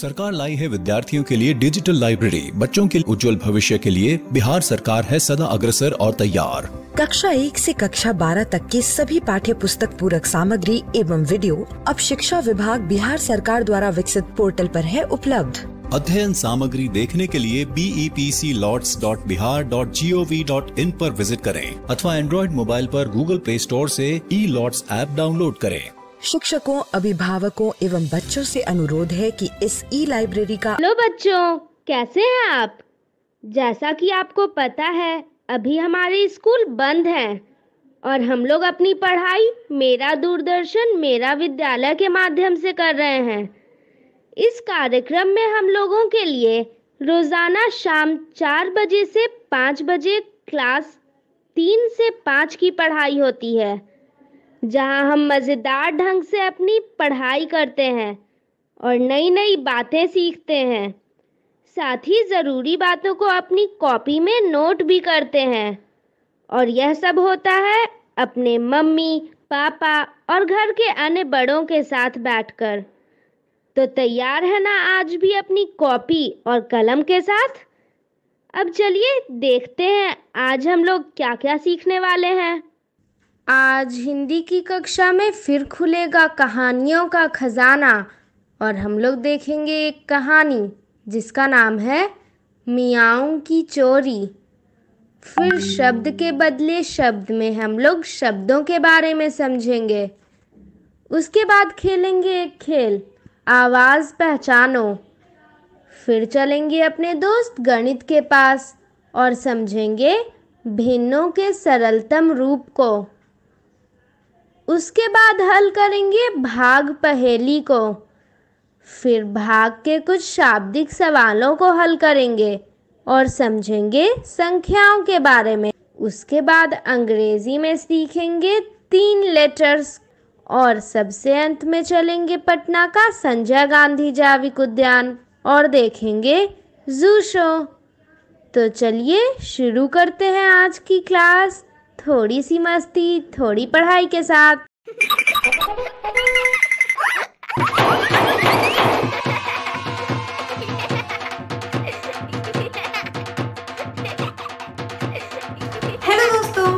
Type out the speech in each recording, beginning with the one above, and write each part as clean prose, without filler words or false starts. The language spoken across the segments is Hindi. सरकार लाई है विद्यार्थियों के लिए डिजिटल लाइब्रेरी। बच्चों के उज्जवल भविष्य के लिए बिहार सरकार है सदा अग्रसर और तैयार। कक्षा 1 से कक्षा 12 तक की सभी पाठ्य पुस्तक पूरक सामग्री एवं वीडियो अब शिक्षा विभाग बिहार सरकार द्वारा विकसित पोर्टल पर है उपलब्ध। अध्ययन सामग्री देखने के लिए bepclots.bihar.gov.in पर विजिट करें अथवा एंड्रॉइड मोबाइल पर गूगल प्ले स्टोर से ई लॉट्स ऐप डाउनलोड करें। शिक्षकों, अभिभावकों एवं बच्चों से अनुरोध है कि इस ई लाइब्रेरी का। हेलो बच्चों, कैसे हैं आप? जैसा कि आपको पता है, अभी हमारे स्कूल बंद हैं और हम लोग अपनी पढ़ाई मेरा दूरदर्शन मेरा विद्यालय के माध्यम से कर रहे हैं। इस कार्यक्रम में हम लोगों के लिए रोजाना शाम 4 बजे से 5 बजे क्लास 3 से 5 की पढ़ाई होती है, जहां हम मज़ेदार ढंग से अपनी पढ़ाई करते हैं और नई नई बातें सीखते हैं। साथ ही ज़रूरी बातों को अपनी कॉपी में नोट भी करते हैं और यह सब होता है अपने मम्मी पापा और घर के अन्य बड़ों के साथ बैठकर। तो तैयार है ना आज भी अपनी कॉपी और कलम के साथ? अब चलिए देखते हैं आज हम लोग क्या क्या सीखने वाले हैं। आज हिंदी की कक्षा में फिर खुलेगा कहानियों का खजाना और हम लोग देखेंगे एक कहानी जिसका नाम है मियाओं की चोरी। फिर शब्द के बदले शब्द में हम लोग शब्दों के बारे में समझेंगे। उसके बाद खेलेंगे एक खेल आवाज़ पहचानो। फिर चलेंगे अपने दोस्त गणित के पास और समझेंगे भिन्नों के सरलतम रूप को। उसके बाद हल करेंगे भाग पहेली को। फिर भाग के कुछ शाब्दिक सवालों को हल करेंगे और समझेंगे संख्याओं के बारे में। उसके बाद अंग्रेजी में सीखेंगे 3 लेटर्स और सबसे अंत में चलेंगे पटना का संजय गांधी जैविक उद्यान और देखेंगे जू शो। तो चलिए शुरू करते हैं आज की क्लास, थोड़ी सी मस्ती थोड़ी पढ़ाई के साथ। हेलो दोस्तों,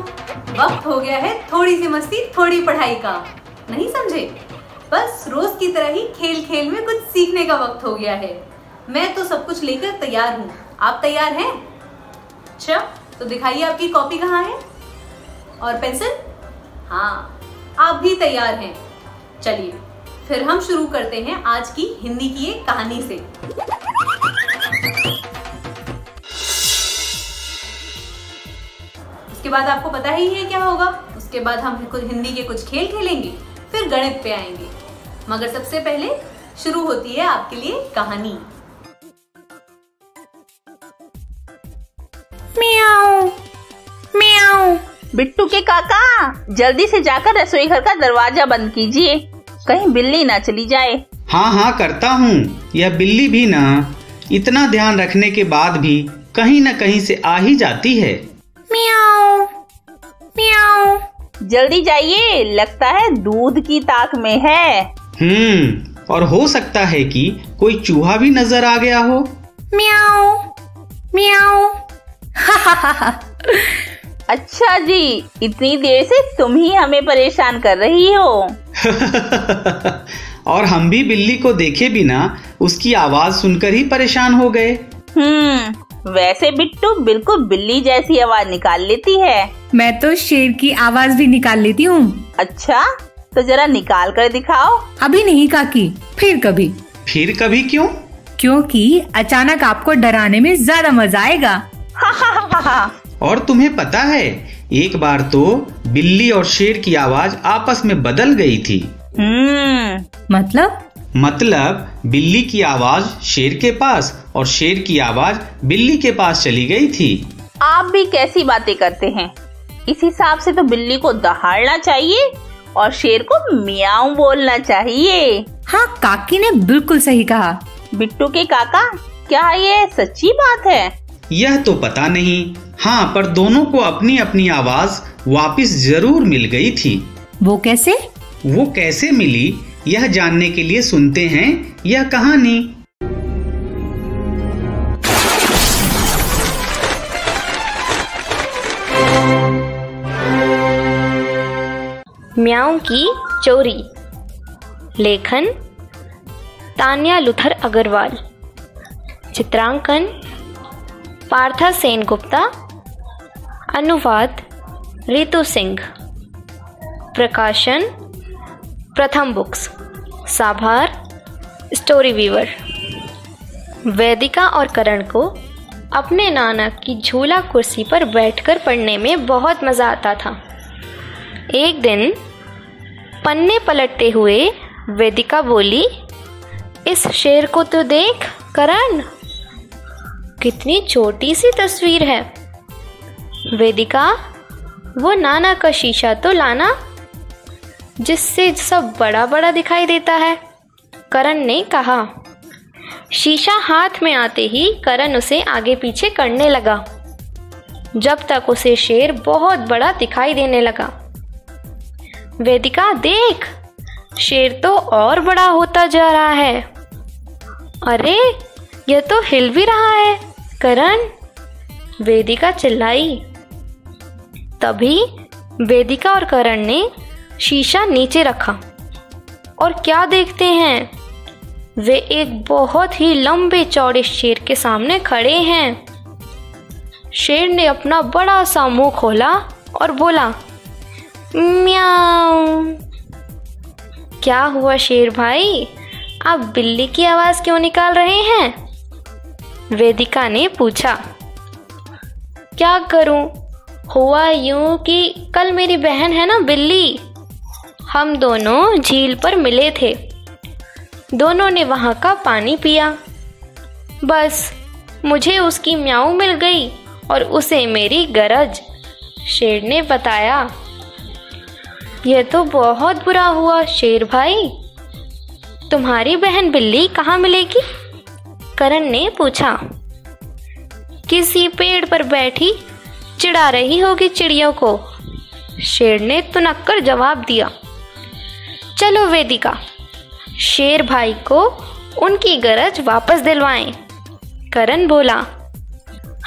वक्त हो गया है थोड़ी सी मस्ती थोड़ी पढ़ाई का। नहीं समझे? बस रोज की तरह ही खेल खेल में कुछ सीखने का वक्त हो गया है। मैं तो सब कुछ लेकर तैयार हूँ, आप तैयार हैं? अच्छा, तो दिखाइए आपकी कॉपी कहाँ है और पेंसिल। हाँ, आप भी तैयार हैं। चलिए फिर हम शुरू करते हैं आज की हिंदी की एक कहानी से। उसके बाद आपको पता ही है क्या होगा। उसके बाद हम हिंदी के कुछ खेल खेलेंगे, फिर गणित पे आएंगे, मगर सबसे पहले शुरू होती है आपके लिए कहानी। म्याऊ म्याऊ। बिट्टू के काका, जल्दी से जाकर रसोई घर का दरवाजा बंद कीजिए, कहीं बिल्ली ना चली जाए। हाँ हाँ करता हूँ, यह बिल्ली भी ना इतना ध्यान रखने के बाद भी कहीं न कहीं से आ ही जाती है। म्याऊ म्याऊ। जल्दी जाइए, लगता है दूध की ताक में है। और हो सकता है कि कोई चूहा भी नजर आ गया हो। म्याऊ म्याऊ। अच्छा जी, इतनी देर से तुम ही हमें परेशान कर रही हो। और हम भी बिल्ली को देखे बिना उसकी आवाज सुनकर ही परेशान हो गए। वैसे बिट्टू बिल्कुल बिल्ली जैसी आवाज निकाल लेती है। मैं तो शेर की आवाज भी निकाल लेती हूँ। अच्छा, तो जरा निकाल कर दिखाओ। अभी नहीं काकी, फिर कभी। फिर कभी क्यों? क्योंकि अचानक आपको डराने में ज्यादा मजा आएगा। और तुम्हें पता है, एक बार तो बिल्ली और शेर की आवाज आपस में बदल गई थी। मतलब बिल्ली की आवाज शेर के पास और शेर की आवाज बिल्ली के पास चली गई थी। आप भी कैसी बातें करते हैं। इस हिसाब से तो बिल्ली को दहाड़ना चाहिए और शेर को मियाऊ बोलना चाहिए। हाँ, काकी ने बिल्कुल सही कहा। बिट्टू के काका, क्या ये सच्ची बात है? यह तो पता नहीं, हाँ, पर दोनों को अपनी अपनी आवाज वापस जरूर मिल गई थी। वो कैसे? वो कैसे मिली, यह जानने के लिए सुनते हैं यह कहानी। म्याऊं की चोरी, लेखन तान्या लुथर अग्रवाल, चित्रांकन पार्था सेन गुप्ता, अनुवाद रितु सिंह, प्रकाशन प्रथम बुक्स, साभार स्टोरी वीवर। वैदिका और करण को अपने नाना की झूला कुर्सी पर बैठकर पढ़ने में बहुत मज़ा आता था। एक दिन पन्ने पलटते हुए वैदिका बोली, इस शेर को तो देख करण, कितनी छोटी सी तस्वीर है। वैदिका, वो नाना का शीशा तो लाना जिससे सब बड़ा बड़ा दिखाई देता है, करण ने कहा। शीशा हाथ में आते ही करण उसे आगे पीछे करने लगा जब तक उसे शेर बहुत बड़ा दिखाई देने लगा। वैदिका, देख शेर तो और बड़ा होता जा रहा है, अरे यह तो हिल भी रहा है करण, वैदिका चिल्लाई। तभी वैदिका और करण ने शीशा नीचे रखा और क्या देखते हैं, वे एक बहुत ही लंबे चौड़े शेर के सामने खड़े हैं। शेर ने अपना बड़ा सा मुंह खोला और बोला, म्याऊ। क्या हुआ शेर भाई, आप बिल्ली की आवाज़ क्यों निकाल रहे हैं? वैदिका ने पूछा। क्या करूं, हुआ यूं कि कल मेरी बहन है ना बिल्ली, हम दोनों झील पर मिले थे, दोनों ने वहां का पानी पिया, बस मुझे उसकी म्याऊ मिल गई और उसे मेरी गरज, शेर ने बताया। यह तो बहुत बुरा हुआ शेर भाई, तुम्हारी बहन बिल्ली कहाँ मिलेगी? करण ने पूछा। किसी पेड़ पर बैठी चिढ़ा रही होगी चिड़ियों को, शेर ने तुनक्कर जवाब दिया। चलो वैदिका, शेर भाई को उनकी गरज वापस दिलवाएं, करण बोला।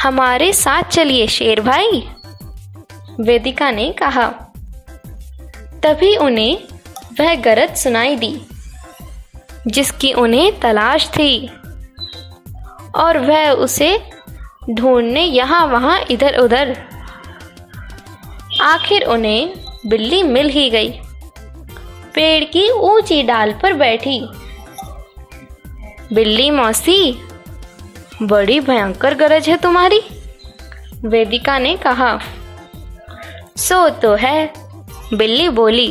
हमारे साथ चलिए शेर भाई, वैदिका ने कहा। तभी उन्हें वह गरज सुनाई दी जिसकी उन्हें तलाश थी और वह उसे ढूंढने यहाँ वहाँ इधर उधर, आखिर उन्हें बिल्ली मिल ही गई, पेड़ की ऊंची डाल पर बैठी। बिल्ली मौसी, बड़ी भयंकर गरज है तुम्हारी, वैदिका ने कहा। सो तो है, बिल्ली बोली,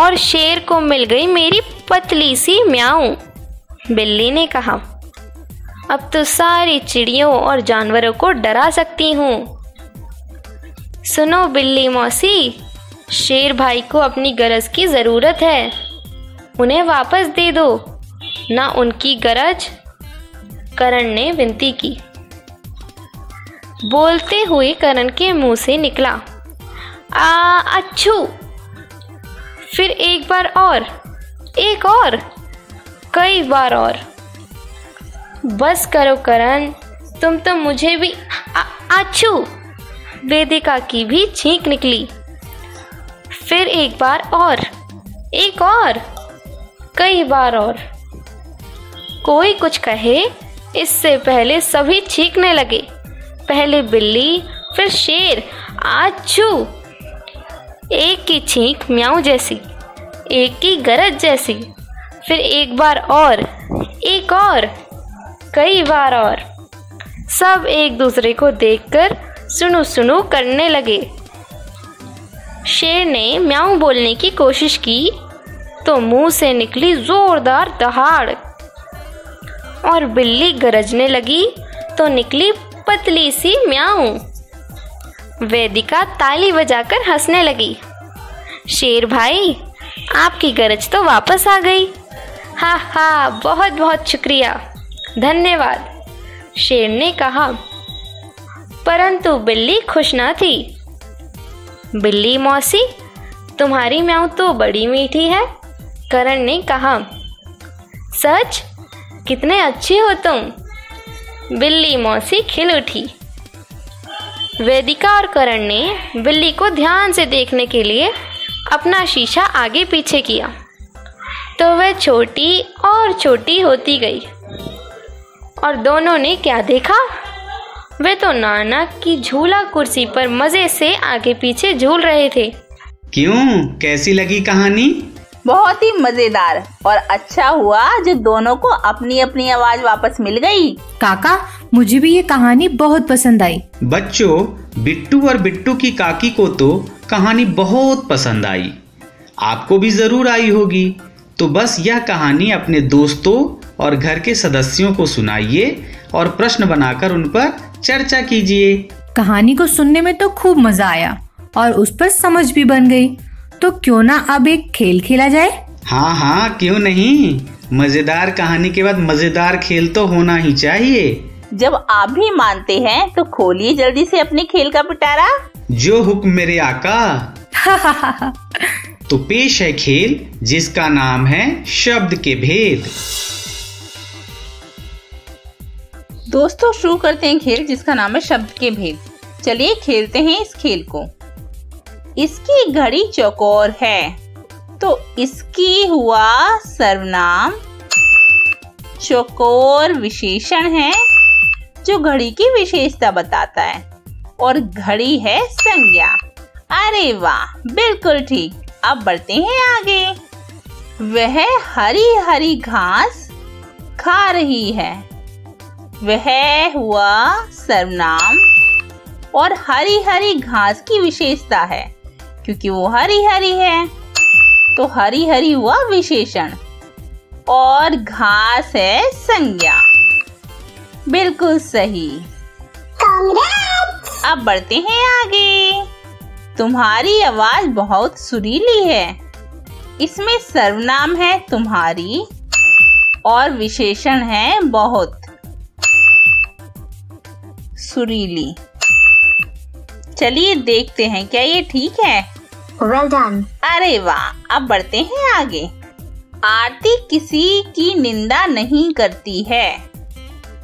और शेर को मिल गई मेरी पतली सी म्याऊ, बिल्ली ने कहा। अब तो सारी चिड़ियों और जानवरों को डरा सकती हूँ। सुनो बिल्ली मौसी, शेर भाई को अपनी गरज की ज़रूरत है, उन्हें वापस दे दो ना उनकी गरज, करण ने विनती की। बोलते हुए करण के मुंह से निकला आ अच्छू, फिर एक बार और, एक और, कई बार और। बस करो करण, तुम तो मुझे भी आछू, वैदिका की भी छींक निकली। फिर एक बार और, एक और, कई बार और। कोई कुछ कहे इससे पहले सभी छींकने लगे, पहले बिल्ली फिर शेर आछू। एक की छींक म्याऊ जैसी, एक की गरज जैसी, फिर एक बार और, एक और, कई बार और। सब एक दूसरे को देखकर सुनू सुनू करने लगे। शेर ने म्याऊ बोलने की कोशिश की तो मुंह से निकली जोरदार दहाड़, और बिल्ली गरजने लगी तो निकली पतली सी म्याऊ। वैदिका ताली बजाकर हंसने लगी। शेर भाई, आपकी गरज तो वापस आ गई, हा हा, बहुत बहुत शुक्रिया, धन्यवाद, शेर ने कहा। परंतु बिल्ली खुश ना थी। बिल्ली मौसी, तुम्हारी म्याऊ तो बड़ी मीठी है, करण ने कहा। सच, कितने अच्छे हो तुम, बिल्ली मौसी खिल उठी। वैदिका और करण ने बिल्ली को ध्यान से देखने के लिए अपना शीशा आगे पीछे किया तो वह छोटी और छोटी होती गई। और दोनों ने क्या देखा, वे तो नाना की झूला कुर्सी पर मजे से आगे पीछे झूल रहे थे। क्यों, कैसी लगी कहानी? बहुत ही मजेदार, और अच्छा हुआ जो दोनों को अपनी अपनी आवाज वापस मिल गई। काका, मुझे भी ये कहानी बहुत पसंद आई। बच्चों, बिट्टू और बिट्टू की काकी को तो कहानी बहुत पसंद आई, आपको भी जरूर आई होगी। तो बस यह कहानी अपने दोस्तों और घर के सदस्यों को सुनाइए और प्रश्न बनाकर उन पर चर्चा कीजिए। कहानी को सुनने में तो खूब मजा आया और उस पर समझ भी बन गई, तो क्यों ना अब एक खेल खेला जाए? हाँ हाँ, क्यों नहीं। मजेदार कहानी के बाद मजेदार खेल तो होना ही चाहिए। जब आप भी मानते हैं तो खोलिए जल्दी से अपने खेल का पिटारा। जो हुक्म मेरे आका। तो पेश है खेल जिसका नाम है शब्द के भेद। दोस्तों, शुरू करते हैं खेल जिसका नाम है शब्द के भेद। चलिए खेलते हैं इस खेल को। इसकी घड़ी चौकोर है, तो इसकी हुआ सर्वनाम। चौकोर विशेषण है जो घड़ी की विशेषता बताता है, और घड़ी है संज्ञा। अरे वाह, बिल्कुल ठीक। अब बढ़ते हैं आगे। वह हरी हरी घास खा रही है, वह हुआ सर्वनाम और हरी हरी घास की विशेषता है क्योंकि वो हरी हरी है, तो हरी हरी हुआ विशेषण और घास है संज्ञा। बिल्कुल सही। अब बढ़ते हैं आगे। तुम्हारी आवाज बहुत सुरीली है, इसमें सर्वनाम है तुम्हारी और विशेषण है बहुत। सुरीली, चलिए देखते हैं क्या ये ठीक है। well done. अरे वाह। अब बढ़ते हैं आगे। आरती किसी की निंदा नहीं करती है,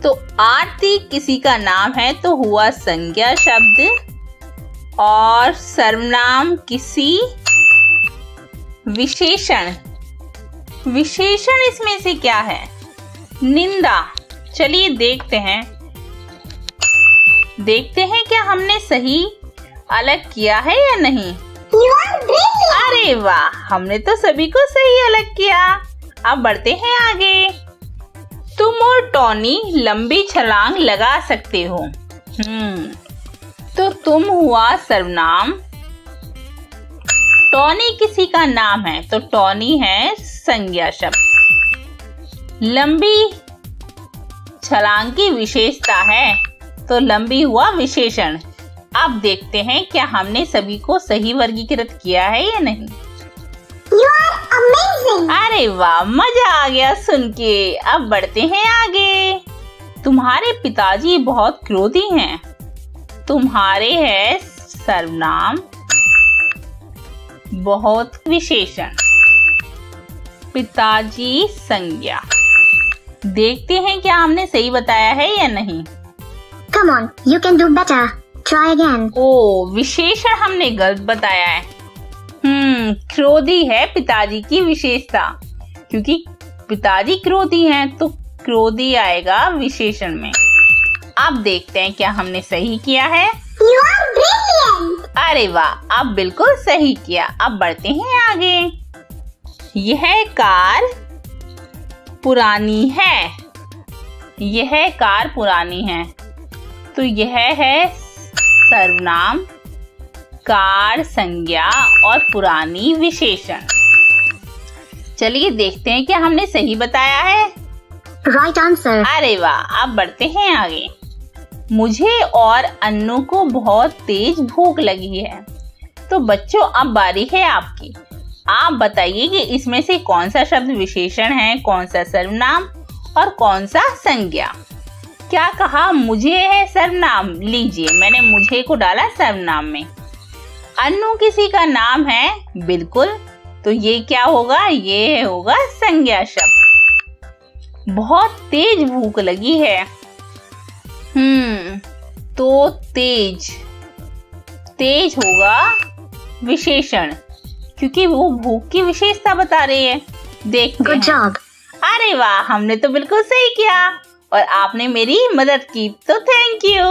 तो आरती किसी का नाम है तो हुआ संज्ञा शब्द और सर्वनाम किसी विशेषण। विशेषण इसमें से क्या है? निंदा। चलिए देखते हैं क्या हमने सही अलग किया है या नहीं। अरे वाह, हमने तो सभी को सही अलग किया। अब बढ़ते हैं आगे। तुम और टॉनी लंबी छलांग लगा सकते हो। तो तुम हुआ सर्वनाम, टॉनी किसी का नाम है तो टॉनी है संज्ञा शब्द। लंबी छलांग की विशेषता है तो लंबी हुआ विशेषण। अब देखते हैं क्या हमने सभी को सही वर्गीकृत किया है या नहीं। You are amazing. अरे वाह, मजा आ गया सुन के। अब बढ़ते हैं आगे। तुम्हारे पिताजी बहुत क्रोधी हैं। तुम्हारे है सर्वनाम, बहुत विशेषण, पिताजी संज्ञा। देखते हैं क्या हमने सही बताया है या नहीं। Come on, you can do better. Try again. ओ, विशेषण हमने गलत बताया है। क्रोधी है पिताजी की विशेषता, क्योंकि पिताजी क्रोधी हैं तो क्रोधी आएगा विशेषण में। अब देखते हैं क्या हमने सही किया है। You are brilliant. अरे वाह, अब बिल्कुल सही किया। अब बढ़ते हैं आगे। यह कार पुरानी है, यह कार पुरानी है तो यह है सर्वनाम, कार संज्ञा और पुरानी विशेषण। चलिए देखते हैं क्या हमने सही बताया है। Right answer. अरे वाह। अब बढ़ते हैं आगे। मुझे और अन्नू को बहुत तेज भूख लगी है, तो बच्चों अब बारी है आपकी। आप बताइए कि इसमें से कौन सा शब्द विशेषण है, कौन सा सर्वनाम और कौन सा संज्ञा। क्या कहा? मुझे है सर्वनाम। लीजिए, मैंने मुझे को डाला सर्वनाम में। अन्नू किसी का नाम है, बिल्कुल, तो ये क्या होगा? ये होगा संज्ञा शब्द। बहुत तेज भूख लगी है। तो तेज होगा विशेषण क्योंकि वो भूख की विशेषता बता रही है। देखते हैं। अरे वाह, हमने तो बिल्कुल सही किया और आपने मेरी मदद की, तो थैंक यू।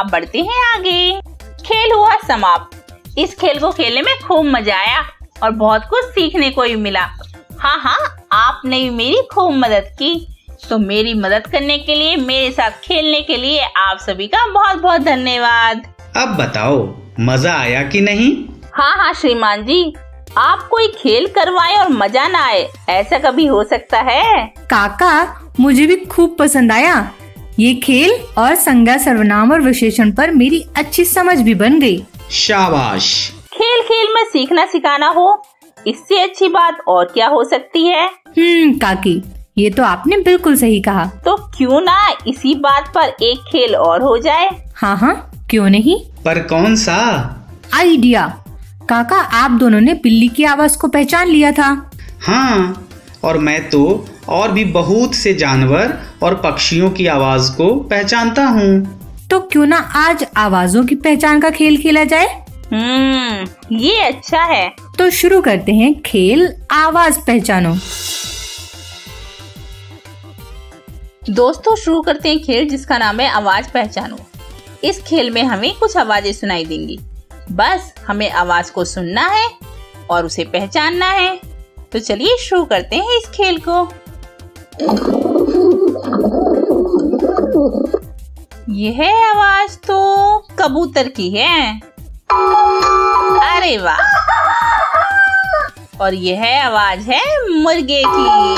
अब बढ़ते हैं आगे। खेल हुआ समाप्त। इस खेल को खेलने में खूब मजा आया और बहुत कुछ सीखने को भी मिला। हाँ, आपने भी मेरी खूब मदद की, तो मेरी मदद करने के लिए, मेरे साथ खेलने के लिए आप सभी का बहुत बहुत धन्यवाद। अब बताओ, मजा आया कि नहीं? हाँ श्रीमान जी, आप कोई खेल करवाए और मजा ना आए, ऐसा कभी हो सकता है? काका, मुझे भी खूब पसंद आया ये खेल और संज्ञा, सर्वनाम और विशेषण पर मेरी अच्छी समझ भी बन गई। शाबाश। खेल खेल में सीखना सिखाना हो, इससे अच्छी बात और क्या हो सकती है? काकी, ये तो आपने बिल्कुल सही कहा। तो क्यों ना इसी बात पर एक खेल और हो जाए। हाँ, क्यों नहीं। पर कौन सा? आइडिया। काका, आप दोनों ने बिल्ली की आवाज को पहचान लिया था। हाँ, और मैं तो और भी बहुत से जानवर और पक्षियों की आवाज को पहचानता हूँ। तो क्यों ना आज आवाजों की पहचान का खेल खेला जाए। ये अच्छा है। तो शुरू करते हैं खेल आवाज पहचानो। दोस्तों, शुरू करते हैं खेल जिसका नाम है आवाज पहचानो। इस खेल में हमें कुछ आवाजें सुनाई देंगी, बस हमें आवाज को सुनना है और उसे पहचानना है। तो चलिए शुरू करते हैं इस खेल को। यह आवाज तो कबूतर की है। अरे वाह! और यह आवाज है मुर्गे की।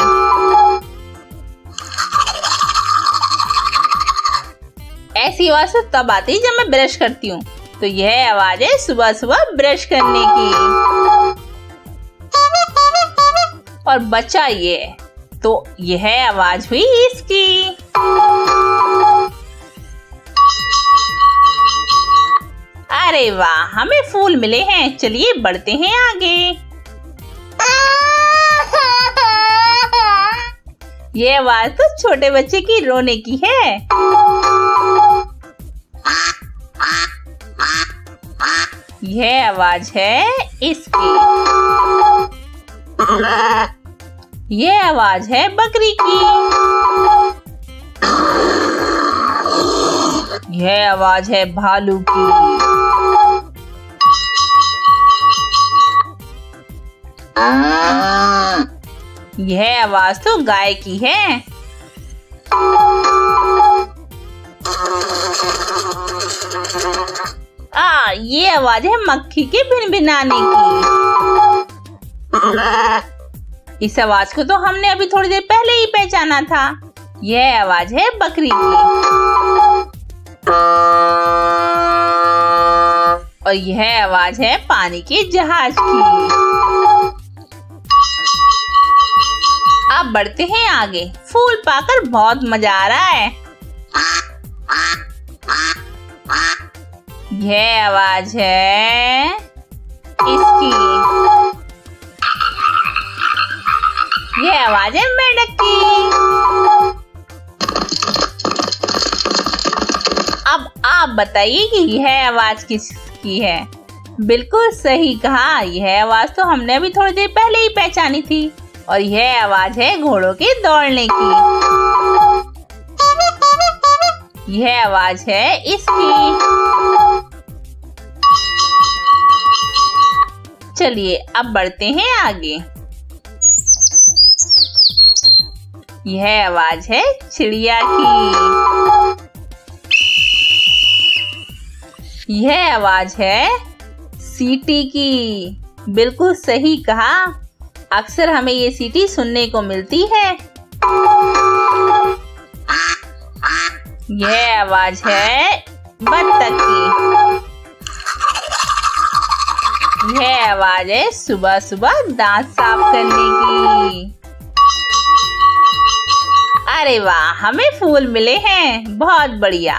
ऐसी आवाज तो तब आती है जब मैं ब्रश करती हूँ, तो यह आवाज है सुबह सुबह ब्रश करने की। और बचा ये, तो यह आवाज हुई इसकी। अरे वाह, हमें फूल मिले हैं। चलिए बढ़ते हैं आगे। यह आवाज तो छोटे बच्चे की रोने की है। यह आवाज है इसकी। यह आवाज है बकरी की। यह आवाज है भालू की। यह आवाज तो गाय की है। ये आवाज है मक्खी के भिनभिनाने की। इस आवाज को तो हमने अभी थोड़ी देर पहले ही पहचाना था। यह आवाज है बकरी की। और यह आवाज है पानी के जहाज की। अब बढ़ते हैं आगे। फूल पाकर बहुत मजा आ रहा है। यह आवाज है इसकी। यह आवाज है मेंढक की। अब आप बताइए कि यह आवाज किसकी है? बिल्कुल सही कहा, यह आवाज तो हमने अभी थोड़ी देर पहले ही पहचानी थी। और यह आवाज है घोड़ों के दौड़ने की। यह आवाज है इसकी। चलिए अब बढ़ते हैं आगे। यह आवाज है चिड़िया की। यह आवाज है सीटी की। बिल्कुल सही कहा, अक्सर हमें ये सीटी सुनने को मिलती है। यह आवाज है बत्तख की। यह आवाज है सुबह सुबह दांत साफ करने की। अरे वाह, हमें फूल मिले हैं, बहुत बढ़िया।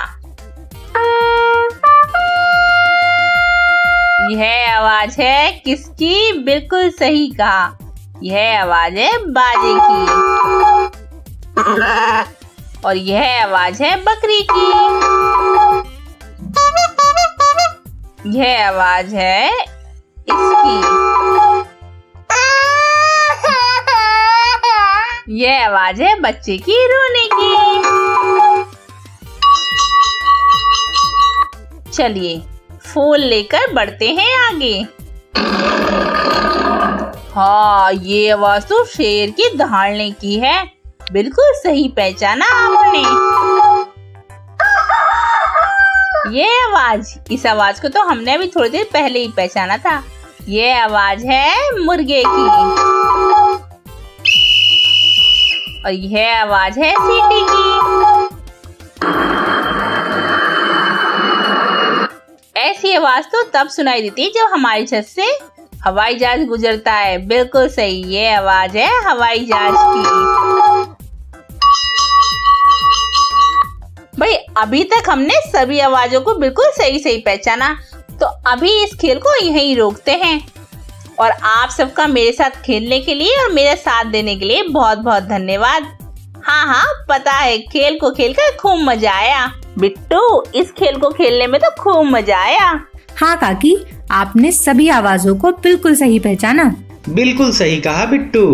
यह आवाज है किसकी? बिल्कुल सही कहा, यह आवाज है बाजे की। और यह आवाज है बकरी की। यह आवाज है इसकी। ये आवाज है बच्चे की रोने की। चलिए फूल लेकर बढ़ते हैं आगे। हाँ, ये आवाज तो शेर की दहाड़ने की है, बिल्कुल सही पहचाना आपने। ये आवाज, इस आवाज को तो हमने अभी थोड़ी देर पहले ही पहचाना था। ये आवाज है मुर्गे की और यह आवाज है चींटी की। ऐसी आवाज तो तब सुनाई देती है जब हमारी छत से हवाई जहाज गुजरता है। बिल्कुल सही, ये आवाज है हवाई जहाज की। भाई अभी तक हमने सभी आवाजों को बिल्कुल सही सही पहचाना, तो अभी इस खेल को यहीं रोकते हैं। और आप सबका मेरे साथ खेलने के लिए और मेरा साथ देने के लिए बहुत बहुत धन्यवाद। हाँ, पता है खेल को खेलकर खूब मजा आया। बिट्टू, इस खेल को खेलने में तो खूब मजा आया। हाँ काकी, आपने सभी आवाजों को बिल्कुल सही पहचाना। बिल्कुल सही कहा बिट्टू।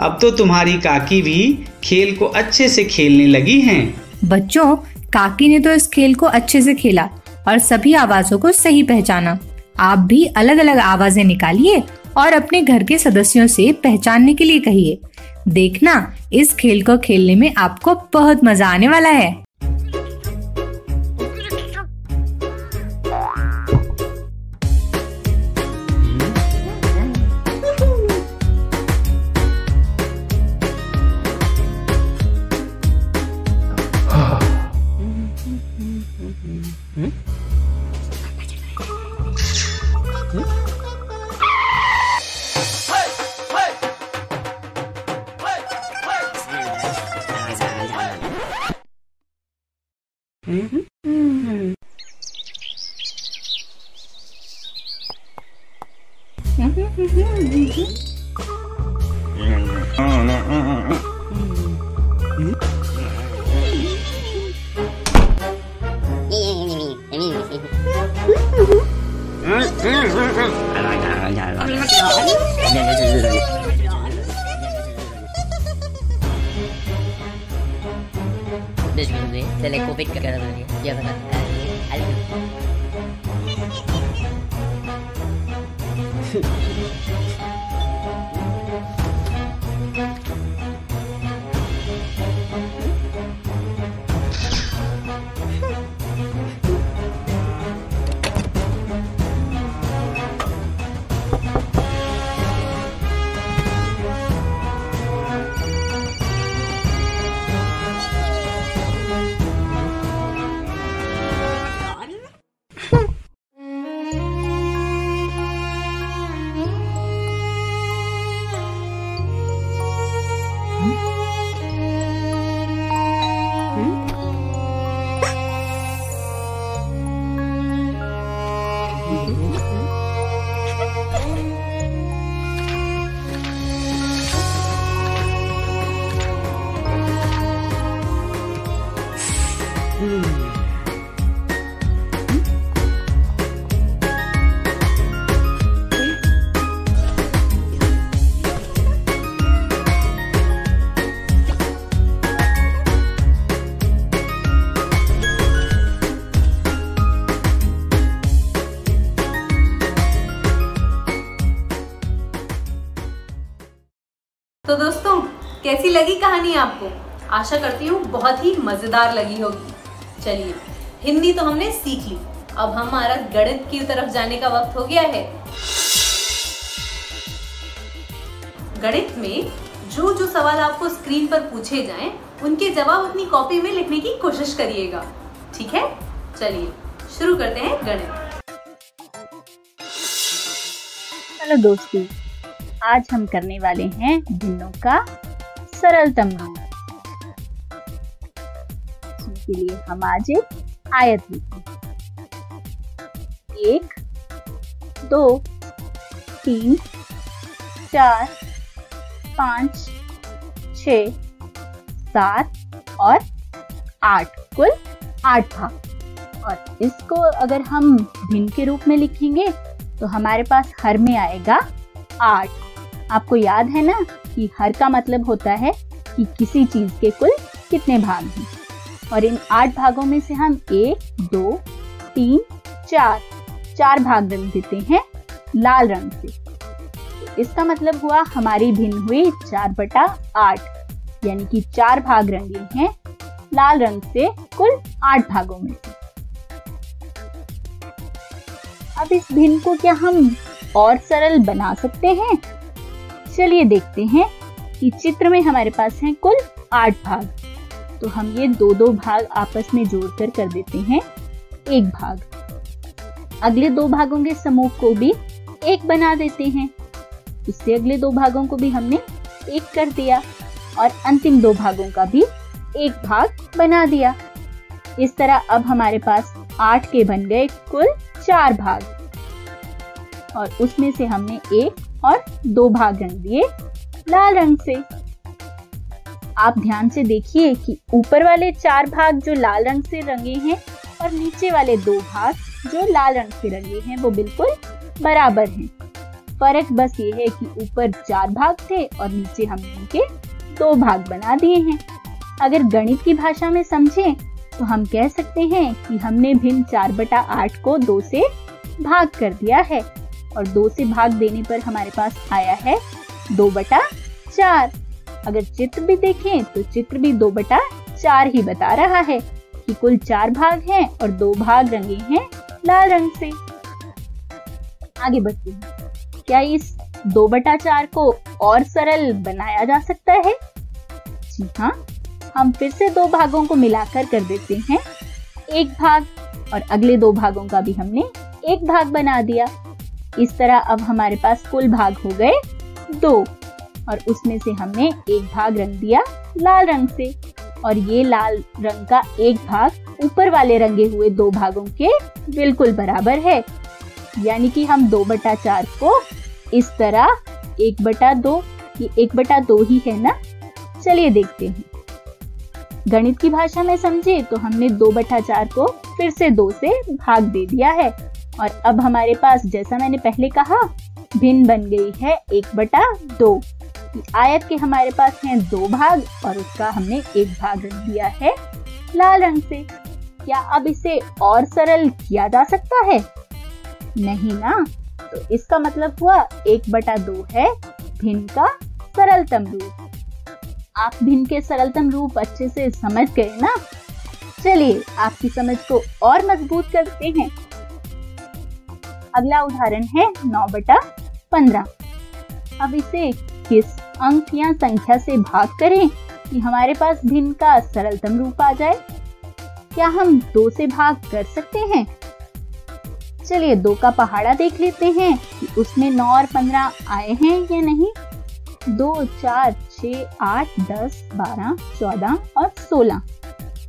अब तो तुम्हारी काकी भी खेल को अच्छे से खेलने लगी हैं। बच्चों, काकी ने तो इस खेल को अच्छे से खेला और सभी आवाजों को सही पहचाना। आप भी अलग अलग आवाजें निकालिए और अपने घर के सदस्यों से पहचानने के लिए कहिए। देखना, इस खेल को खेलने में आपको बहुत मजा आने वाला है। तो दोस्तों, कैसी लगी कहानी आपको? आशा करती हूँ बहुत ही मजेदार लगी होगी। चलिए, हिंदी तो हमने सीख ली, अब हमारा गणित की तरफ जाने का वक्त हो गया है। गणित में जो जो सवाल आपको स्क्रीन पर पूछे जाएं, उनके जवाब अपनी कॉपी में लिखने की कोशिश करिएगा, ठीक है? चलिए शुरू करते हैं गणित। हेलो दोस्तों, आज हम करने वाले हैं भिन्नों का सरलतम गुणन। इसके लिए हम आज एक आयत लिखेंगे। 1, 2, 3, 4, 5, 6, 7 और 8, कुल 8 था। और इसको अगर हम भिन्न के रूप में लिखेंगे तो हमारे पास हर में आएगा 8। आपको याद है ना कि हर का मतलब होता है कि किसी चीज के कुल कितने भाग हैं। और इन 8 भागों में से हम 1, 2, 3, 4 भाग रंग देते हैं लाल रंग से। इसका मतलब हुआ हमारी भिन्न हुई 4/8, यानी कि 4 भाग रंगे हैं लाल रंग से कुल 8 भागों में। अब इस भिन्न को क्या हम और सरल बना सकते हैं? चलिए देखते हैं कि चित्र में हमारे पास हैं कुल 8 भाग, तो हम ये 2-2 भाग आपस में जोड़कर कर देते हैं 1 भाग। अगले 2 भागों के समूह को भी 1 बना देते हैं, इससे अगले 2 भागों को भी हमने 1 कर दिया और अंतिम 2 भागों का भी 1 भाग बना दिया। इस तरह अब हमारे पास 8 के बन गए कुल 4 भाग और उसमें से हमने 1 और 2 भाग रंग दिए लाल रंग से। आप ध्यान से देखिए कि ऊपर वाले 4 भाग जो लाल रंग से रंगे हैं और नीचे वाले 2 भाग जो लाल रंग से रंगे हैं वो बिल्कुल बराबर हैं। फर्क बस ये है कि ऊपर 4 भाग थे और नीचे हमने उनके 2 भाग बना दिए हैं। अगर गणित की भाषा में समझें तो हम कह सकते हैं कि हमने भिन्न 4/8 को 2 से भाग कर दिया है और 2 से भाग देने पर हमारे पास आया है 2/4। अगर चित्र भी देखें तो चित्र भी 2/4 ही बता रहा है कि कुल 4 भाग हैं और 2 भाग रंगे हैं लाल रंग से। आगे बढ़ते हैं। क्या इस 2/4 को और सरल बनाया जा सकता है? जी हाँ, हम फिर से 2 भागों को मिलाकर कर देते हैं 1 भाग और अगले 2 भागों का भी हमने 1 भाग बना दिया। इस तरह अब हमारे पास कुल भाग हो गए 2 और उसमें से हमने 1 भाग रंग दिया लाल रंग से और ये लाल रंग का 1 भाग ऊपर वाले रंगे हुए 2 भागों के बिल्कुल बराबर है, यानी कि हम 2/4 को इस तरह 1/2, ये 1/2 ही है ना। चलिए देखते हैं। गणित की भाषा में समझे तो हमने 2/4 को फिर से 2 से भाग दे दिया है और अब हमारे पास, जैसा मैंने पहले कहा, भिन्न बन गई है 1/2। आयत के हमारे पास हैं 2 भाग और उसका हमने 1 भाग रख दिया है लाल रंग से। क्या अब इसे और सरल किया जा सकता है? नहीं ना, तो इसका मतलब हुआ 1/2 है भिन्न का सरलतम रूप। आप भिन्न के सरलतम रूप अच्छे से समझ गए ना? चलिए आपकी समझ को और मजबूत करते हैं। अगला उदाहरण है 9/15। अब इसे किस अंक या संख्या से भाग करें कि हमारे पास भिन्न का सरलतम रूप आ जाए? क्या हम 2 से भाग कर सकते हैं? चलिए 2 का पहाड़ा देख लेते हैं कि उसमें 9 और 15 आए हैं या नहीं। 2, 4, 6, 8, 10, 12, 14 और 16।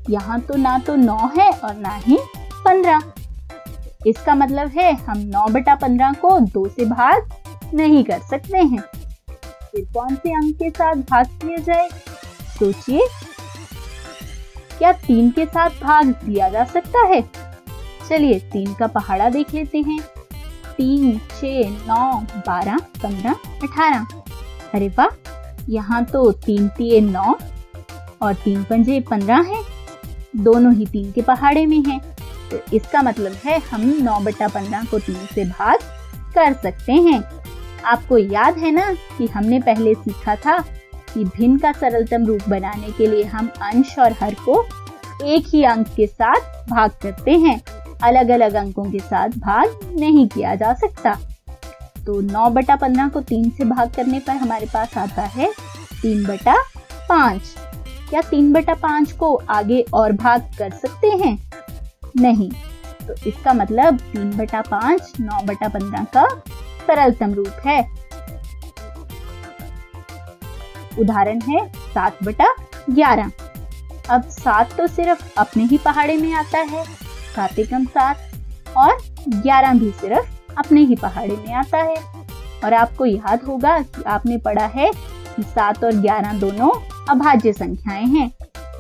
यहाँ तो ना तो 9 है और ना ही 15। इसका मतलब है हम 9/15 को 2 से भाग नहीं कर सकते हैं। फिर कौन से अंक के साथ भाग किया जाए? सोचिए, क्या 3 के साथ भाग दिया जा सकता है? चलिए 3 का पहाड़ा देख लेते हैं। 3, 6, 9, 12, 15, 18। अरे वाह, यहाँ तो 3 तिए 9 और 3 पंजे 15 है, दोनों ही 3 के पहाड़े में हैं। तो इसका मतलब है हम 9/15 को 3 से भाग कर सकते हैं। आपको याद है ना कि हमने पहले सीखा था कि भिन्न का सरलतम रूप बनाने के लिए हम अंश और हर को एक ही अंक के साथ भाग करते हैं, अलग अलग अंकों के साथ भाग नहीं किया जा सकता। तो 9/15 को 3 से भाग करने पर हमारे पास आता है 3/5। क्या 3/5 को आगे और भाग कर सकते हैं? नहीं, तो इसका मतलब 3/5 9/15 का सरलतम रूप है। उदाहरण है 7/11। अब 7 तो सिर्फ अपने ही पहाड़े में आता है, 7 एकम 7, और 11 भी सिर्फ अपने ही पहाड़े में आता है। और आपको याद होगा कि आपने पढ़ा है कि 7 और 11 दोनों अभाज्य संख्याएं हैं,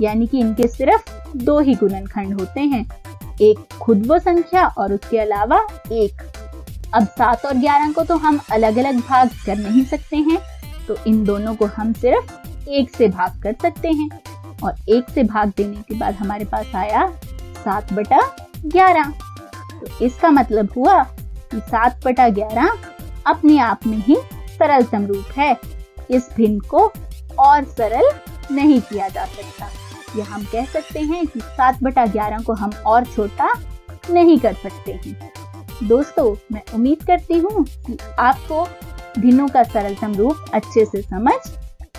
यानी कि इनके सिर्फ 2 ही गुणनखंड होते हैं, एक खुद वो संख्या और उसके अलावा 1। अब 7 और 11 को तो हम अलग अलग भाग कर नहीं सकते हैं, तो इन दोनों को हम सिर्फ एक से भाग कर सकते हैं और एक से भाग देने के बाद हमारे पास आया 7/11। तो इसका मतलब हुआ कि 7/11 अपने आप में ही सरल समरूप है। इस भिन्न को और सरल नहीं किया जा सकता। यह हम कह सकते हैं कि 7/11 को हम और छोटा नहीं कर सकते हैं। दोस्तों, मैं उम्मीद करती हूँ कि आपको भिन्नों का सरल समरूप अच्छे से समझ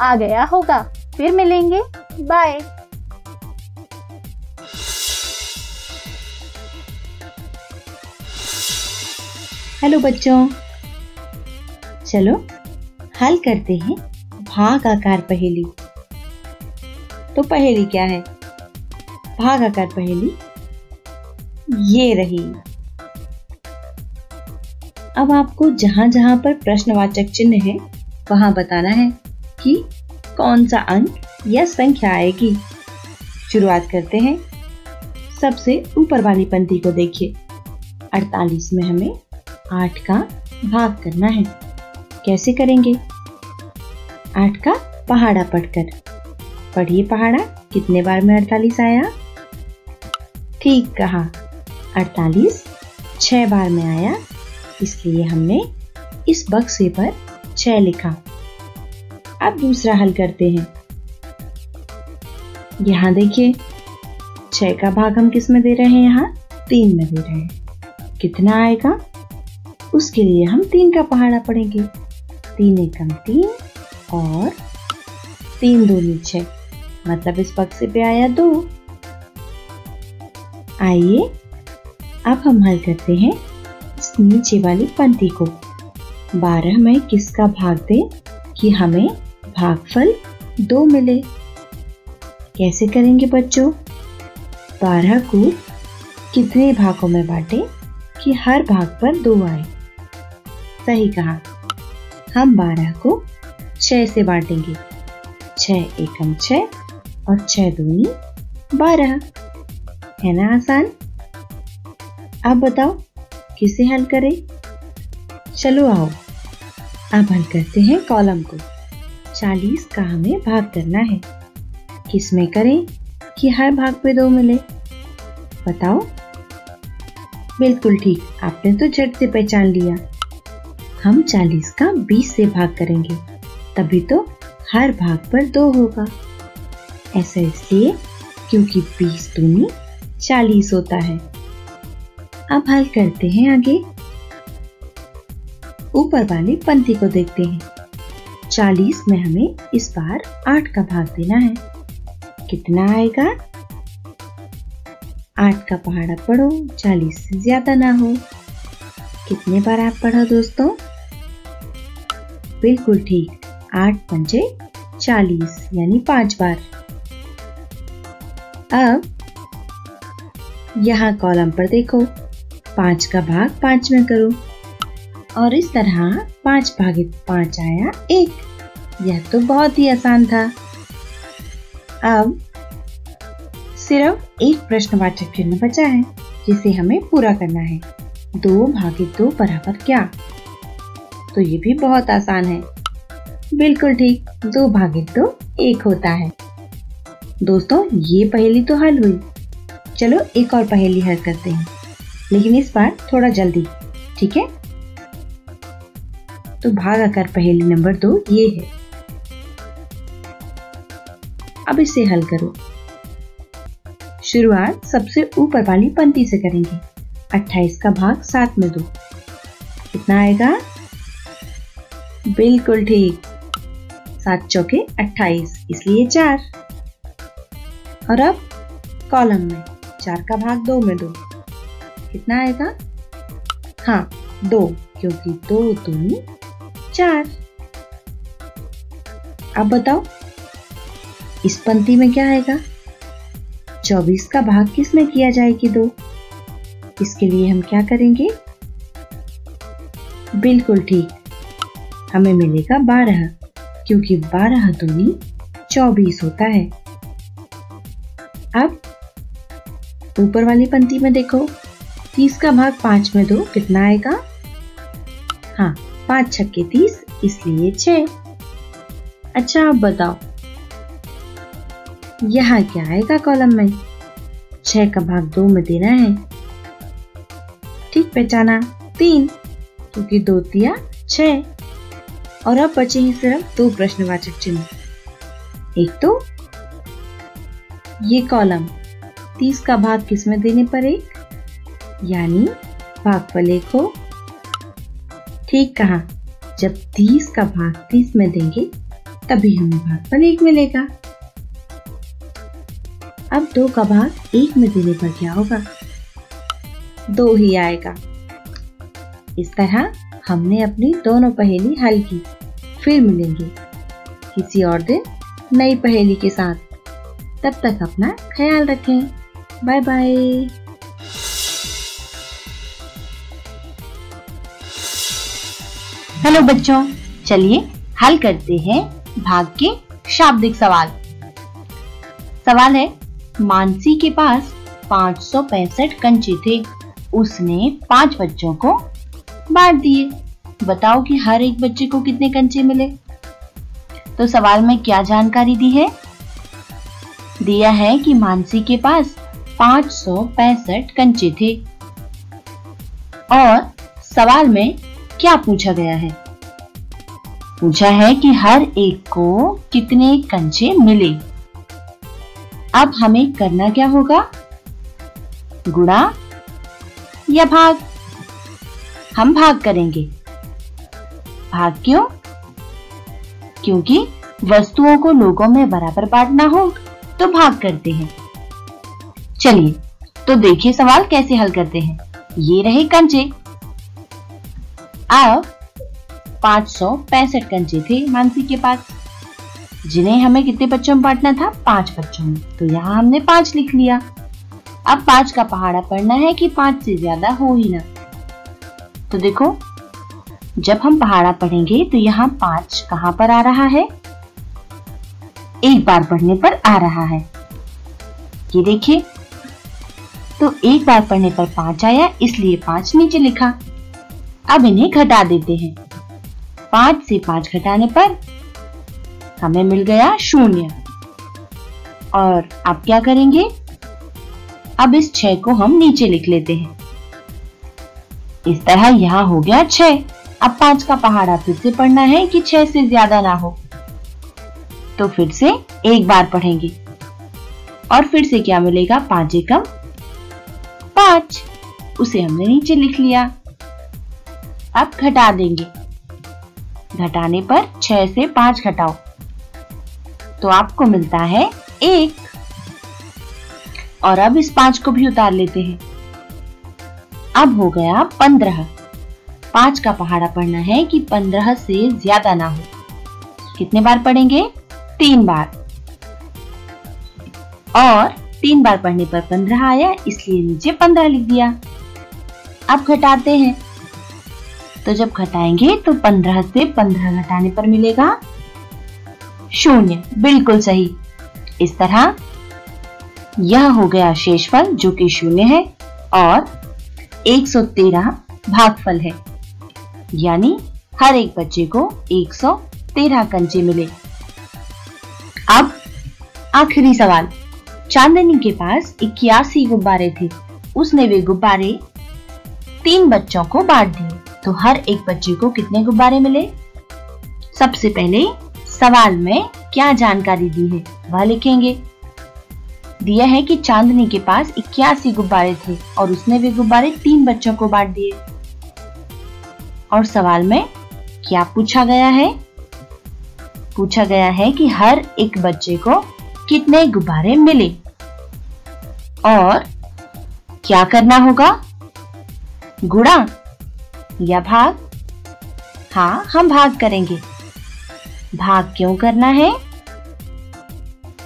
आ गया होगा। फिर मिलेंगे, बाय। हेलो बच्चों, चलो हल करते हैं भाग आकार पहेली। तो पहेली क्या है? भाग आकार पहेली ये रही। अब आपको जहां जहां पर प्रश्नवाचक चिन्ह है वहां बताना है कि कौन सा अंक या संख्या आएगी। शुरुआत करते हैं सबसे ऊपर वाली पंक्ति को। देखिए 48 में हमें 8 का भाग करना है। कैसे करेंगे? 8 का पहाड़ा पढ़कर। पढ़िए पहाड़ा, कितने बार में 48 आया? ठीक कहा, 48 6 बार में आया, इसलिए हमने इस बक्से पर 6 लिखा। अब दूसरा हल करते हैं। यहाँ देखिए 6 का भाग हम किस में दे रहे हैं? यहाँ 3 में दे रहे हैं। कितना आएगा? उसके लिए हम 3 का पहाड़ा पढ़ेंगे। 3 × 3 और 3 दूनी 6, मतलब इस बक्से पे आया 2। आइए अब हम हल करते हैं इस नीचे वाली पंक्ति को। 12 में किसका भाग दें कि हमें भागफल 2 मिले? कैसे करेंगे बच्चों? 12 को कितने भागों में बांटें कि हर भाग पर 2 आए? सही कहा, हम 12 को 6 से बांटेंगे। 6 × 6 और 6 दूनी 12, है ना आसान? अब बताओ किसे हल करें? चलो आओ अब हल करते हैं कॉलम को। 40 का हमें भाग करना है। किसमें करें कि हर भाग पे 2 मिले? बताओ। बिल्कुल ठीक, आपने तो झट से पहचान लिया। हम 40 का 20 से भाग करेंगे, तभी तो हर भाग पर 2 होगा। ऐसा इसलिए क्योंकि 20 दूनी 40 होता है। अब हल करते हैं आगे। ऊपर वाली पंक्ति को देखते हैं। 40 में हमें इस बार 8 का भाग देना है। कितना आएगा? 8 का पहाड़ा पढ़ो, 40 से ज्यादा ना हो। कितने बार आप पढ़ो दोस्तों? बिल्कुल ठीक, 8 × 5 = 40, यानी 5 बार। अब यहाँ कॉलम पर देखो, 5 का भाग 5 में करो और इस तरह 5 × 5 आया 1। यह तो बहुत ही आसान था। अब सिर्फ एक प्रश्नवाचक चिन्ह बचा है जिसे हमें पूरा करना है। 2 / 2 बराबर क्या? तो ये भी बहुत आसान है। बिल्कुल ठीक, 2 / 2 1 होता है। दोस्तों, ये पहेली तो हल हुई। चलो एक और पहेली हल करते हैं, लेकिन इस बार थोड़ा जल्दी, ठीक है? तो भाग आकार पहेली नंबर 2 ये है। अब इसे हल करो। शुरुआत सबसे ऊपर वाली पंक्ति से करेंगे। 28 का भाग 7 में 2, कितना आएगा? बिल्कुल ठीक, 7 × 4 = 28, इसलिए 4। और अब कॉलम में 4 का भाग 2 में 2, कितना आएगा? हाँ 2, क्योंकि 2 दूनी 4। अब बताओ इस पंक्ति में क्या आएगा? 24 का भाग किसमें किया जाएगी? 2। इसके लिए हम क्या करेंगे? बिल्कुल ठीक, हमें मिलेगा 12, क्योंकि 12 दूनी 24 होता है। अब ऊपर वाली पंक्ति में देखो, 30 का भाग 5 में 2, कितना आएगा? हाँ 5 × 6 = 30, इसलिए 6। अच्छा, आप बताओ यहाँ क्या आएगा कॉलम में? 6/2 में देना है। ठीक पहचाना, 3, क्योंकि 2 तिया 6। और अब बचे हैं सिर्फ 2 प्रश्नवाचक चिन्ह। एक तो ये कॉलम 30 का भाग किसमें देने पर 1, यानी भागफल 1 को। ठीक कहा, जब 30 का भाग 30 में देंगे तभी हमें भागफल 1 मिलेगा। अब 2 का भाग 1 में देने पर क्या होगा? 2 ही आएगा। इस तरह हमने अपनी दोनों पहेली हल की। फिर मिलेंगे किसी और दिन नई पहेली के साथ। तब तक अपना ख्याल रखें। Bye bye. हेलो बच्चों, चलिए हल करते हैं भाग के शाब्दिक सवाल। सवाल है, मानसी के पास 565 कंचे थे। उसने 5 बच्चों को बांट दिए। बताओ कि हर एक बच्चे को कितने कंचे मिले। तो सवाल में क्या जानकारी दी है? दिया है कि मानसी के पास 565 कंचे थे। और सवाल में क्या पूछा गया है? पूछा है कि हर एक को कितने कंचे मिले। अब हमें करना क्या होगा? गुणा या भाग? हम भाग करेंगे। भाग क्यों? क्योंकि वस्तुओं को लोगों में बराबर बांटना हो तो भाग करते हैं। चलिए तो देखिए सवाल कैसे हल करते हैं। ये रहे कंचे। अब 565 कंचे थे मानसी के पास, जिन्हें हमें कितने बच्चों में बांटना था? 5 बच्चों में। तो यहाँ हमने 5 लिख लिया। अब 5 का पहाड़ा पढ़ना है कि 5 से ज्यादा हो ही ना। तो देखो, जब हम पहाड़ा पढ़ेंगे तो यहाँ 5 कहाँ पर आ रहा है? एक बार पढ़ने पर आ रहा है। ये देखिए, तो एक बार पढ़ने पर 5 आया, इसलिए 5 नीचे लिखा। अब इन्हें घटा देते हैं। 5 से 5 घटाने पर हमें मिल गया 0। और अब क्या करेंगे? अब इस 6 को हम नीचे लिख लेते हैं। इस तरह यहाँ हो गया 6। अब 5 का पहाड़ा फिर से पढ़ना है कि 6 से ज्यादा ना हो। तो फिर से एक बार पढ़ेंगे और फिर से क्या मिलेगा? 5 एकम 5। उसे हमने नीचे लिख लिया। अब घटा देंगे। घटाने पर 6 से 5 घटाओ तो आपको मिलता है 1। और अब इस 5 को भी उतार लेते हैं। अब हो गया 15। 5 का पहाड़ा पढ़ना है कि 15 से ज्यादा ना हो। कितने बार पढ़ेंगे? 3 बार। और 3 बार पढ़ने पर 15 आया, इसलिए नीचे 15 लिख दिया। अब घटाते हैं। तो जब घटाएंगे तो 15 से 15 घटाने पर मिलेगा 0। बिल्कुल सही। इस तरह यह हो गया शेषफल, जो कि 0 है और 113 भागफल है, यानी हर एक बच्चे को 113 कंचे मिले। अब आखिरी सवाल। चांदनी के पास 81 गुब्बारे थे। उसने वे गुब्बारे 3 बच्चों को बांट दिए। तो हर एक बच्चे को कितने गुब्बारे मिले? सबसे पहले सवाल में क्या जानकारी दी है वह लिखेंगे। दिया है कि चांदनी के पास 81 गुब्बारे थे और उसने वे गुब्बारे 3 बच्चों को बांट दिए। और सवाल में क्या पूछा गया है? पूछा गया है कि हर एक बच्चे को कितने गुब्बारे मिले। और क्या करना होगा? गुणा या भाग? हाँ, हम भाग करेंगे। भाग क्यों करना है?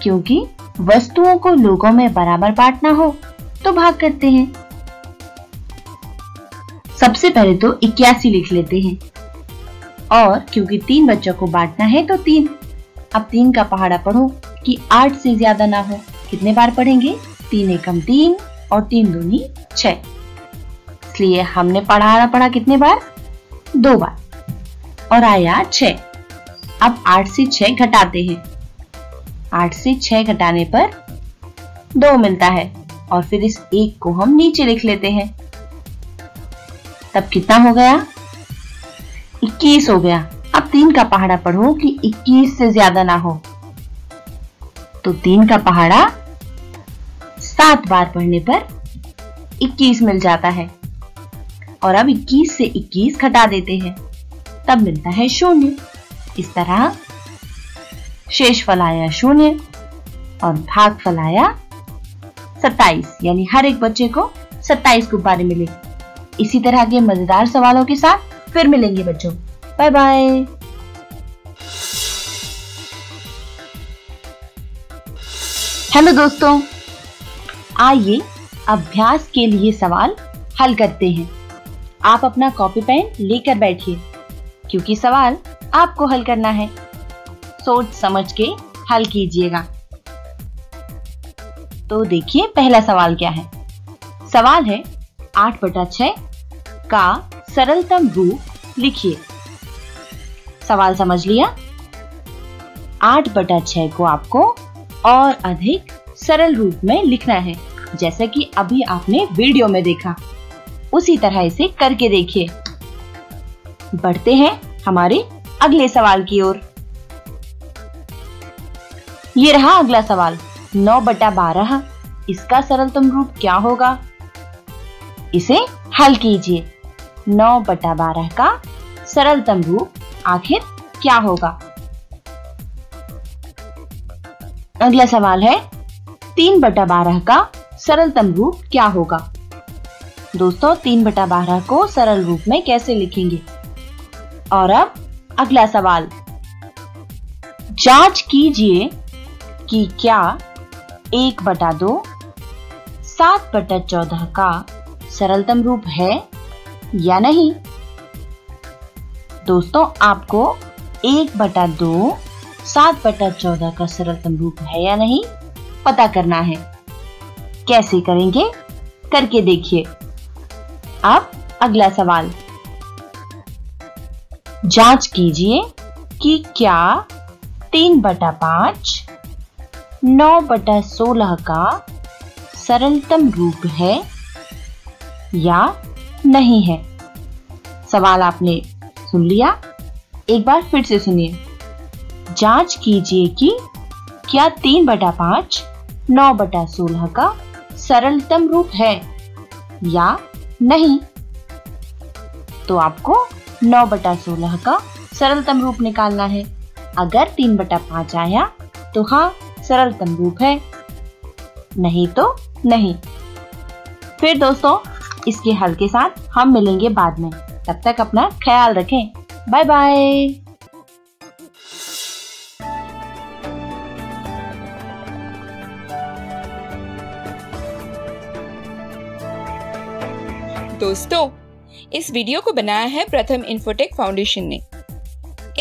क्योंकि वस्तुओं को लोगों में बराबर बांटना हो तो भाग करते हैं। सबसे पहले तो 81 लिख लेते हैं। और क्योंकि 3 बच्चों को बांटना है तो 3। अब 3 का पहाड़ा पढ़ो कि 8 से ज्यादा ना हो। कितने बार पढ़ेंगे? 3 एकम 3 और 3 दूनी 6। इसलिए हमने पढ़ा कितने बार? 2 बार और आया 6। अब 8 से 6 घटाते हैं। 8 से 6 घटाने पर 2 मिलता है और फिर इस 1 को हम नीचे लिख लेते हैं। तब कितना हो गया? 21 हो गया। अब 3 का पहाड़ा पढ़ो कि 21 से ज्यादा ना हो, तो 3 का पहाड़ा 7 बार पढ़ने पर 21 मिल जाता है। और अब 21 से 21 घटा देते हैं, तब मिलता है 0। इस तरह शेषफल आया 0 और भागफल आया 27, यानी हर एक बच्चे को 27 गुब्बारे मिले। इसी तरह के मजेदार सवालों के साथ फिर मिलेंगे बच्चों। Bye bye. हेलो दोस्तों, आइए अभ्यास के लिए सवाल हल करते हैं। आप अपना कॉपी पेन लेकर बैठिए क्योंकि सवाल आपको हल करना है। सोच समझ के हल कीजिएगा। तो देखिए पहला सवाल क्या है। सवाल है 8/6 का सरलतम रूप लिखिए। सवाल समझ लिया? 8/6 को आपको और अधिक सरल रूप में लिखना है, जैसा कि अभी आपने वीडियो में देखा। उसी तरह इसे करके देखिए। बढ़ते हैं हमारे अगले सवाल की ओर। ये रहा अगला सवाल 9/12। इसका सरलतम रूप क्या होगा? इसे हल कीजिए। 9/12 का सरलतम रूप आखिर क्या होगा? अगला सवाल है 3/12 का सरलतम रूप क्या होगा? दोस्तों 3/12 को सरल रूप में कैसे लिखेंगे? और अब अगला सवाल, जांच कीजिए कि क्या 1/2 7/14 का सरलतम रूप है या नहीं। दोस्तों आपको 1/2 7/14 का सरलतम रूप है या नहीं पता करना है। कैसे करेंगे? करके देखिए। अब अगला सवाल, जांच कीजिए कि क्या 3/5 9/16 का सरलतम रूप है या नहीं है। सवाल आपने सुन लिया, एक बार फिर से सुनिए। जांच कीजिए कि क्या 3/5 9/16 का सरलतम रूप है या नहीं। तो आपको 9/16 का सरलतम रूप निकालना है। अगर 3/5 आया तो हाँ सरलतम रूप है, नहीं तो नहीं। फिर दोस्तों इसके हल के साथ हम मिलेंगे बाद में। तब तक अपना ख्याल रखें। Bye bye. दोस्तों इस वीडियो को बनाया है प्रथम इन्फोटेक फाउंडेशन ने।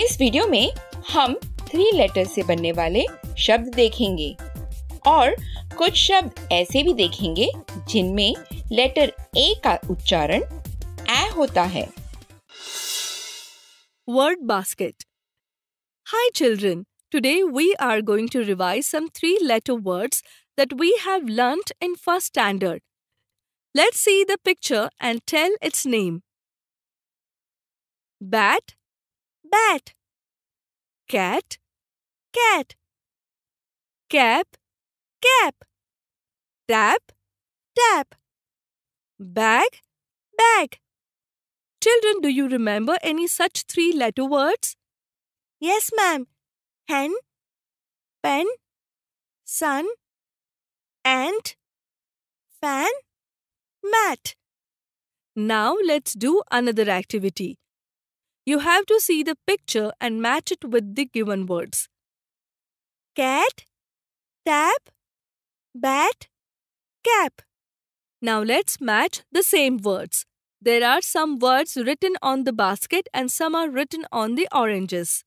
इस वीडियो में हम 3 लेटर से बनने वाले शब्द देखेंगे और कुछ शब्द ऐसे भी देखेंगे जिनमें लेटर ए का उच्चारण ए होता है। Word basket. Hi children, today we are going to revise some 3 letter words that we have learned in first standard. Let's see the picture and tell its name. Bat, bat. Cat, cat. Cap, cap. Tap, tap. Bag, bag. Children, do you remember any such 3-letter words? Yes, ma'am. Hen, pen, sun, ant, fan, mat. Now let's do another activity. You have to see the picture and match it with the given words. Cat, tap, bat, cap. Now let's match the same words. There are some words written on the basket and some are written on the oranges.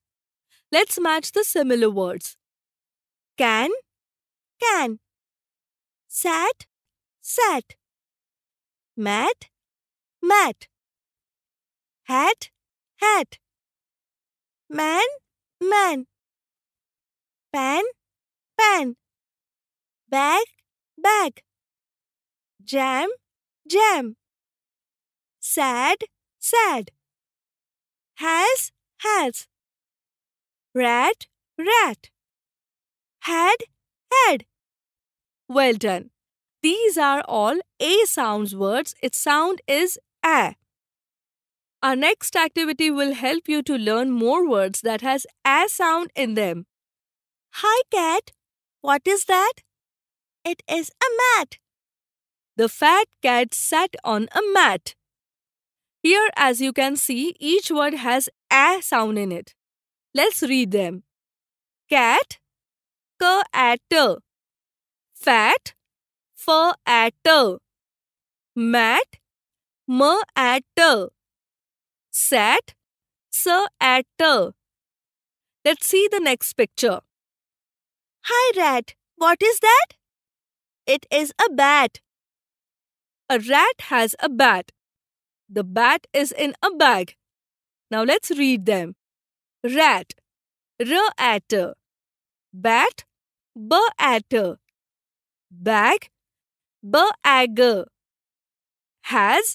Let's match the similar words. Can, can. Sat, sat. Mat, mat. Hat, hat. Man, man. Pan, bag bag, jam jam, sad sad, has has, rat rat, had had. Well done. These are all A sounds words. Its sound is A. Our next activity will help you to learn more words that has A sound in them. Hi cat. What is that? It is a mat. The fat cat sat on a mat. Here, as you can see, each word has A sound in it. Let's read them. Cat, K at T. Fat, F at T. Mat, M at T. Sat, S at T. Let's see the next picture. Hi rat, what is that? It is a bat. A rat has a bat. The bat is in a bag. Now let's read them. Rat, R at T. Bat, B at T. Bag, B at G. Has,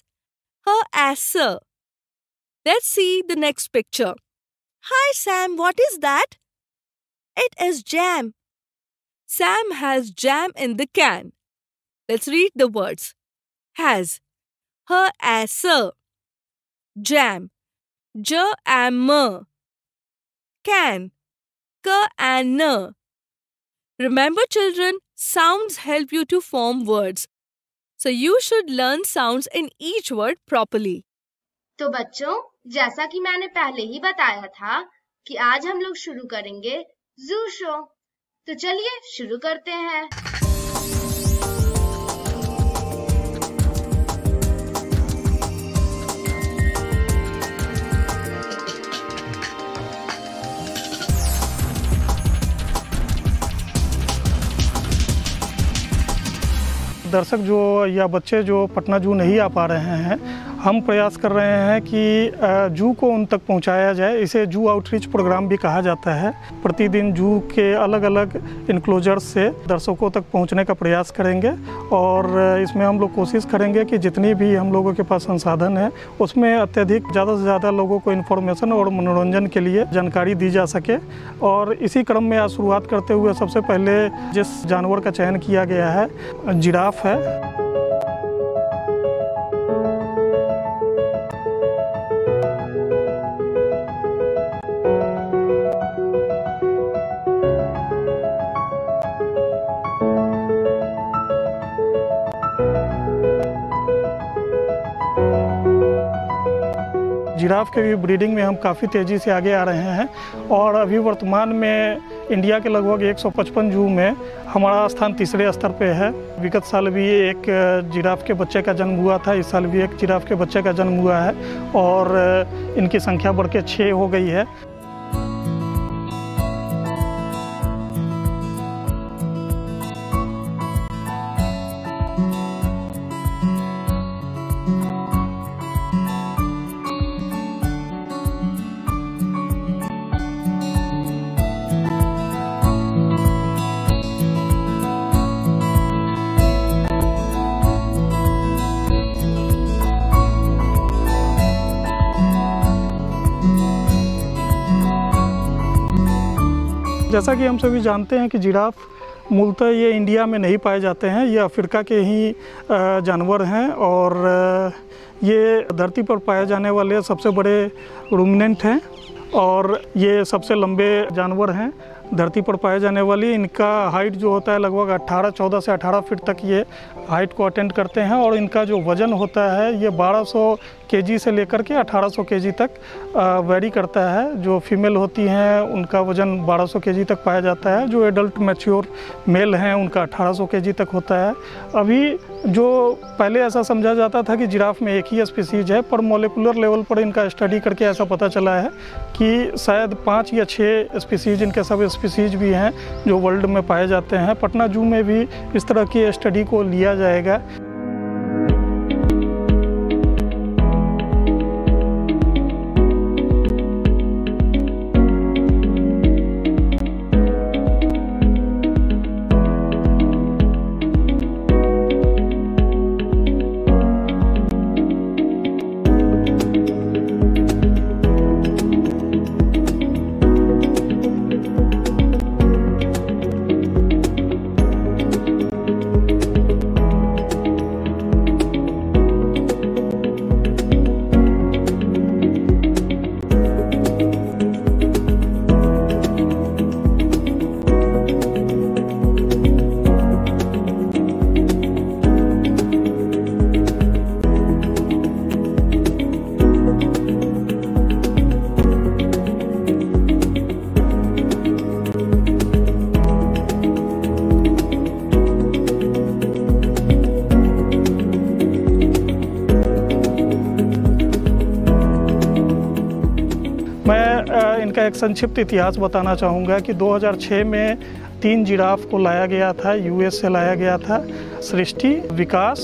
H as S. Let's see the next picture. Hi Sam, what is that? It is jam. Sam has jam in the can. Let's read the words. Has, H as S. Jam, J and M. Can, K and N. Remember children, sounds help you to form words. So you should learn sounds in each word properly. तो बच्चों, जैसा कि मैंने पहले ही बताया था कि आज हम लोग शुरू करेंगे ज़ू शो. तो चलिए शुरू करते हैं. दर्शक जो या बच्चे जो पटना जू नहीं आ पा रहे हैं, हम प्रयास कर रहे हैं कि जू को उन तक पहुंचाया जाए. इसे जू आउटरीच प्रोग्राम भी कहा जाता है. प्रतिदिन जू के अलग अलग इनक्लोजर्स से दर्शकों तक पहुंचने का प्रयास करेंगे और इसमें हम लोग कोशिश करेंगे कि जितनी भी हम लोगों के पास संसाधन है उसमें अत्यधिक ज़्यादा से ज़्यादा लोगों को इन्फॉर्मेशन और मनोरंजन के लिए जानकारी दी जा सके. और इसी क्रम में आज शुरुआत करते हुए सबसे पहले जिस जानवर का चयन किया गया है, जिराफ है. जिराफ के भी ब्रीडिंग में हम काफ़ी तेज़ी से आगे आ रहे हैं और अभी वर्तमान में इंडिया के लगभग 155 जू में हमारा स्थान तीसरे स्तर पे है. विगत साल भी एक जिराफ के बच्चे का जन्म हुआ था, इस साल भी एक जिराफ के बच्चे का जन्म हुआ है और इनकी संख्या बढ़ के 6 हो गई है. जैसा कि हम सभी जानते हैं कि जिराफ मूलतः ये इंडिया में नहीं पाए जाते हैं, ये अफ्रीका के ही जानवर हैं और ये धरती पर पाए जाने वाले सबसे बड़े रूमिनेंट हैं और ये सबसे लंबे जानवर हैं धरती पर पाए जाने वाली. इनका हाइट जो होता है लगभग 14 से 18 फीट तक ये हाइट को अटेंड करते हैं और इनका जो वज़न होता है ये 1200 केजी से लेकर के 1800 केजी तक वेरी करता है. जो फीमेल होती हैं उनका वज़न 1200 केजी तक पाया जाता है, जो एडल्ट मैच्योर मेल हैं उनका 1800 केजी तक होता है. अभी जो पहले ऐसा समझा जाता था कि जिराफ में एक ही स्पीसीज़ है, पर मोलिकुलर लेवल पर इनका स्टडी करके ऐसा पता चला है कि शायद 5 या 6 स्पीसीज़, इनके सब स्पीसीज़ भी हैं जो वर्ल्ड में पाए जाते हैं. पटना जू में भी इस तरह की स्टडी को लिया जाएगा. एक संक्षिप्त इतिहास बताना चाहूँगा कि 2006 में 3 जिराफ को लाया गया था, यूएस से लाया गया था, सृष्टि, विकास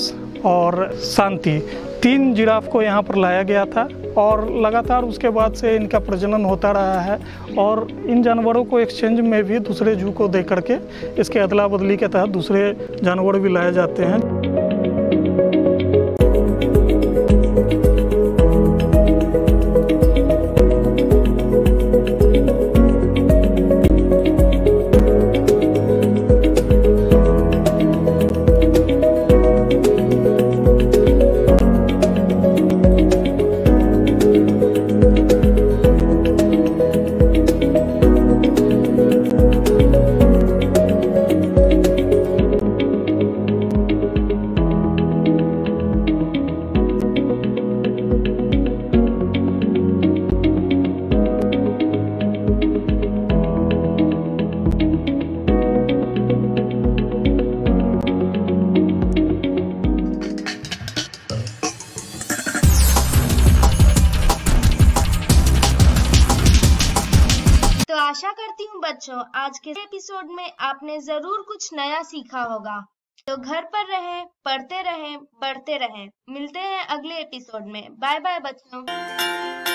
और शांति। 3 जिराफ को यहाँ पर लाया गया था और लगातार उसके बाद से इनका प्रजनन होता रहा है और इन जानवरों को एक्सचेंज में भी दूसरे जू को दे करके इसके अदला बदली के तहत दूसरे जानवर भी लाए जाते हैं। आशा करती हूँ बच्चों आज के एपिसोड में आपने जरूर कुछ नया सीखा होगा। तो घर पर रहें, पढ़ते रहें, बढ़ते रहें। मिलते हैं अगले एपिसोड में। बाय बाय बच्चों।